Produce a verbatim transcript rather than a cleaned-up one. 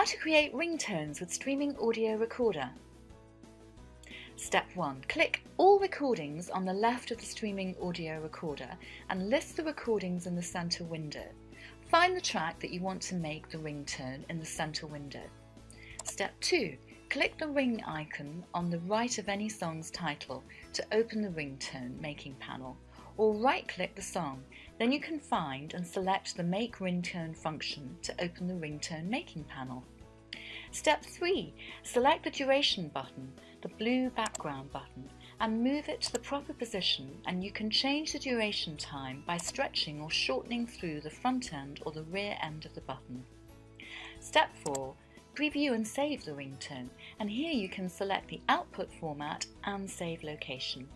How to create ringtones with Streaming Audio Recorder. Step one. Click all recordings on the left of the Streaming Audio Recorder and list the recordings in the centre window. Find the track that you want to make the ringtone in the centre window. Step two. Click the ring icon on the right of any song's title to open the ringtone making panel, or right-click the song. Then you can find and select the Make Ringtone function to open the ringtone making panel. Step three. Select the duration button, the blue background button, and move it to the proper position, and you can change the duration time by stretching or shortening through the front end or the rear end of the button. Step four. Preview and save the ringtone, and here you can select the output format and save location.